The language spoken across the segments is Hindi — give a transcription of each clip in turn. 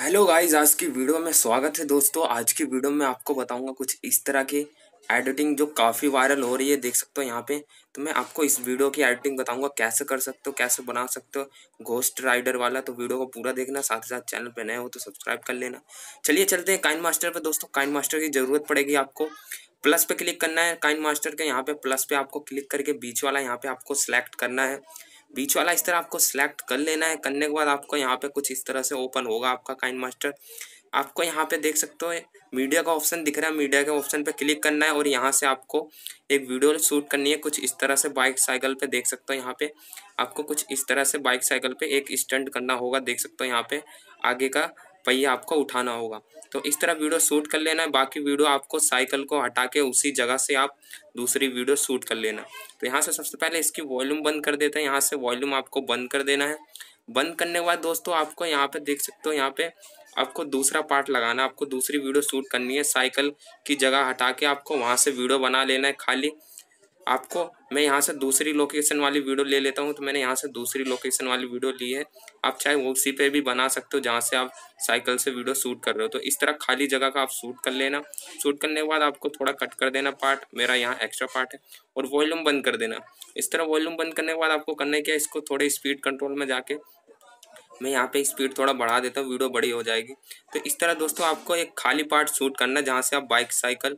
हेलो गाइस, आज की वीडियो में स्वागत है दोस्तों। आज की वीडियो में आपको बताऊंगा कुछ इस तरह की एडिटिंग जो काफ़ी वायरल हो रही है, देख सकते हो यहाँ पे। तो मैं आपको इस वीडियो की एडिटिंग बताऊंगा कैसे कर सकते हो, कैसे बना सकते हो घोस्ट राइडर वाला। तो वीडियो को पूरा देखना, साथ ही साथ चैनल पे नए हो तो सब्सक्राइब कर लेना। चलिए चलते हैं काइनमास्टर पे दोस्तों। काइनमास्टर की ज़रूरत पड़ेगी आपको, प्लस पे क्लिक करना है काइनमास्टर के। यहाँ पे प्लस पे आपको क्लिक करके बीच वाला यहाँ पे आपको सिलेक्ट करना है, बीच वाला इस तरह आपको सिलेक्ट कर लेना है। करने के बाद आपको यहाँ पे कुछ इस तरह से ओपन होगा आपका काइनमास्टर। आपको यहाँ पे देख सकते हो मीडिया का ऑप्शन दिख रहा है, मीडिया के ऑप्शन पे क्लिक करना है और यहाँ से आपको एक वीडियो शूट करनी है कुछ इस तरह से बाइक साइकिल पे। देख सकते हो यहाँ पे आपको कुछ इस तरह से बाइक साइकिल पे एक स्टंट करना होगा। देख सकते हो यहाँ पे आगे का पहिया आपको उठाना होगा, तो इस तरह वीडियो शूट कर लेना है। बाकी वीडियो आपको साइकिल को हटा के उसी जगह से आप दूसरी वीडियो शूट कर लेना। तो यहाँ से सबसे पहले इसकी वॉल्यूम बंद कर देते हैं, यहाँ से वॉल्यूम आपको बंद कर देना है। बंद करने के बाद दोस्तों आपको यहाँ पे देख सकते हो यहाँ पे आपको दूसरा पार्ट लगाना, आपको दूसरी वीडियो शूट करनी है। साइकिल की जगह हटा के आपको वहाँ से वीडियो बना लेना है खाली। आपको मैं यहाँ से दूसरी लोकेशन वाली वीडियो ले लेता हूँ, तो मैंने यहाँ से दूसरी लोकेशन वाली वीडियो ली है। आप चाहे वो उसी पे भी बना सकते हो जहाँ से आप साइकिल से वीडियो शूट कर रहे हो। तो इस तरह खाली जगह का आप शूट कर लेना। शूट करने के बाद आपको थोड़ा कट कर देना पार्ट, मेरा यहाँ एक्स्ट्रा पार्ट है, और वॉल्यूम बंद कर देना। इस तरह वॉल्यूम बंद करने के बाद आपको करना क्या है, इसको थोड़े स्पीड कंट्रोल में जाके मैं यहाँ पे स्पीड थोड़ा बढ़ा देता हूँ, वीडियो बड़ी हो जाएगी। तो इस तरह दोस्तों आपको एक खाली पार्ट शूट करना, जहाँ से आप बाइक साइकिल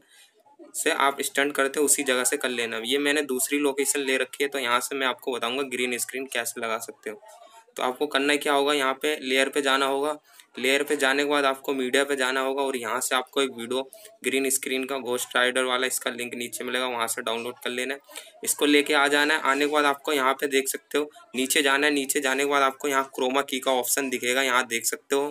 से आप स्टंट करते हो उसी जगह से कर लेना। ये मैंने दूसरी लोकेशन ले रखी है, तो यहाँ से मैं आपको बताऊँगा ग्रीन स्क्रीन कैसे लगा सकते हो। तो आपको करना क्या होगा, यहाँ पे लेयर पे जाना होगा। लेयर पे जाने के बाद आपको मीडिया पे जाना होगा और यहाँ से आपको एक वीडियो ग्रीन स्क्रीन का घोस्ट राइडर वाला, इसका लिंक नीचे मिलेगा, वहाँ से डाउनलोड कर लेना है। इसको लेके आ जाना है। आने के बाद आपको यहाँ पे देख सकते हो नीचे जाना है। नीचे जाने के बाद आपको यहाँ क्रोमा की का ऑप्शन दिखेगा, यहाँ देख सकते हो।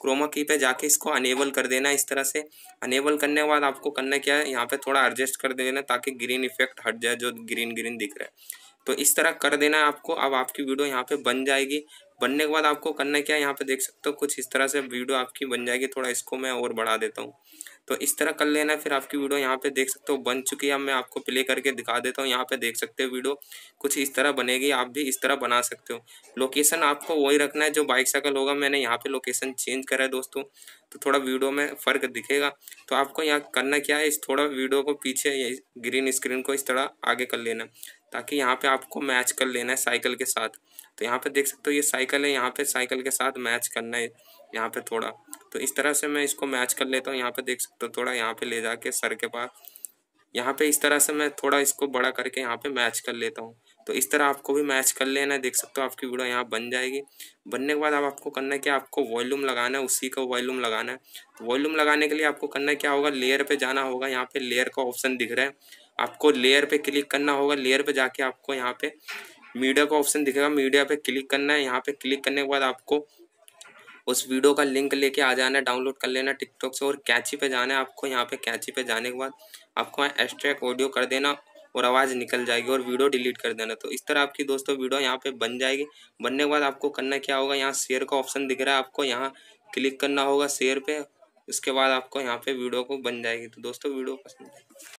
क्रोमा की पे जाके इसको अनेबल कर देना है इस तरह से। अनेबल करने के बाद आपको करना क्या है, यहाँ पे थोड़ा एडजस्ट कर देना ताकि ग्रीन इफेक्ट हट जाए जो ग्रीन ग्रीन दिख रहा है। तो इस तरह कर देना है आपको। अब आपकी वीडियो यहाँ पे बन जाएगी। बनने के बाद आपको करना क्या है, यहाँ पे देख सकते हो कुछ इस तरह से वीडियो आपकी बन जाएगी। थोड़ा इसको मैं और बढ़ा देता हूँ, तो इस तरह कर लेना। फिर आपकी वीडियो यहाँ पे देख सकते हो बन चुकी है। अब मैं आपको प्ले करके दिखा देता हूँ। यहाँ पे देख सकते हो वीडियो कुछ इस तरह बनेगी। आप भी इस तरह बना सकते हो। लोकेशन आपको वही रखना है जो बाइक साइकिल होगा। मैंने यहाँ पे लोकेशन चेंज करा है दोस्तों, तो थोड़ा वीडियो में फ़र्क दिखेगा। तो आपको यहाँ करना क्या है, इस थोड़ा वीडियो को पीछे ग्रीन स्क्रीन को इस तरह आगे कर लेना ताकि यहाँ पे आपको मैच कर लेना है साइकिल के साथ। तो यहाँ पे देख सकते हो ये साइकिल है, यहाँ पे साइकिल के साथ मैच करना है यहाँ पे थोड़ा। तो इस तरह से मैं इसको मैच कर लेता हूँ। यहाँ पे देख सकते हो थोड़ा यहाँ पे ले जाके सर के पास, यहाँ पे इस तरह से मैं थोड़ा इसको बड़ा करके यहाँ पे मैच कर लेता हूँ। तो इस तरह आपको भी मैच कर लेना है। देख सकते हो आपकी वीडियो यहाँ बन जाएगी। बनने के बाद अब आपको करना क्या, आपको वॉल्यूम लगाना है, उसी का वॉल्यूम लगाना है। तो वॉल्यूम लगाने के लिए आपको करना क्या होगा, लेयर पे जाना होगा। यहाँ पे लेयर का ऑप्शन दिख रहा है, आपको लेयर पे क्लिक करना होगा। लेयर पे जाके आपको यहाँ पे मीडिया का ऑप्शन दिखेगा, मीडिया पे क्लिक करना है। यहाँ पे क्लिक करने के बाद आपको उस वीडियो का लिंक लेके आ जाना है, डाउनलोड कर लेना टिकटॉक से। और कैची पे जाना है आपको। यहाँ पे कैची पे जाने के बाद आपको एक्सट्रैक्ट ऑडियो कर देना और आवाज़ निकल जाएगी और वीडियो डिलीट कर देना। तो इस तरह आपकी दोस्तों वीडियो यहाँ पे बन जाएगी। बनने के बाद आपको करना क्या होगा, यहाँ शेयर का ऑप्शन दिख रहा है, आपको यहाँ क्लिक करना होगा शेयर पे। उसके बाद आपको यहाँ पे वीडियो को बन जाएगी। तो दोस्तों वीडियो पसंद है।